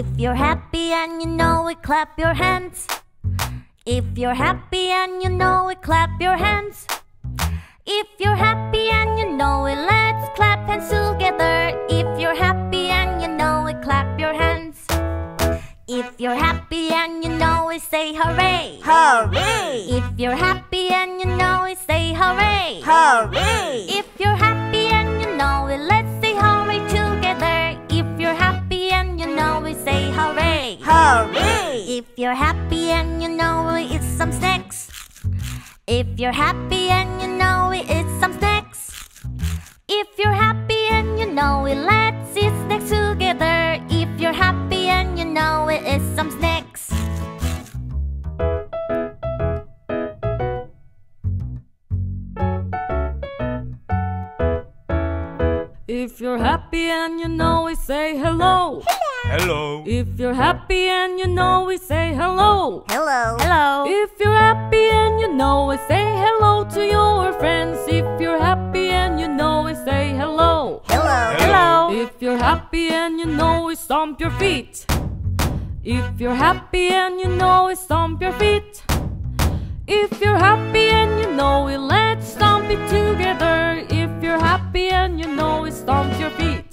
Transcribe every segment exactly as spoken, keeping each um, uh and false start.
If you're happy and you know it, clap your hands. If you're happy and you know it, clap your hands. If you're happy and you know it, let's clap hands together. If you're happy and you know it, clap your hands. If you're happy and you know it, say hooray! Hooray! If you're happy and you know it, say hooray! Hooray! If you're happy and you know it, let's say hooray together. If you're happy and you know it, say hooray! Hooray! If you're happy and you know it, it's some snacks. If you're happy and you know it, it's some snacks. If you're happy and you know it, let's eat snacks together. If you're happy and you know it, it's some snacks. If you're happy and you know it, say hello. Hello. If you're happy and you know it, say hello. Hello. Hello. If you're happy and you know it, say hello to your friends. If you're happy and you know it, say hello. Hello. Hello. If you're happy and you know it, stomp your feet. If you're happy and you know it, stomp your feet. If you're happy and you know it, let's stomp it together. If you're happy and you know it, stomp your feet.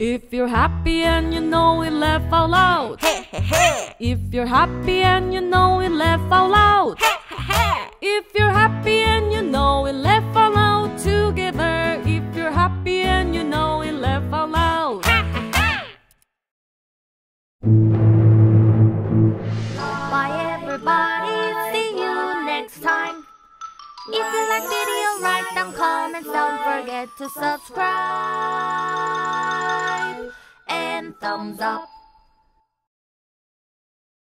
If you're happy and you know it, laugh out loud. Hey, hey, hey. If you're happy and you know it, laugh out loud. Hey, hey, hey. If you're happy and you know it, laugh out loud together. If you're happy and you know it, laugh out loud. Hey, hey, hey. Bye everybody. Time. If you like video, write down comments, don't forget to subscribe and thumbs up.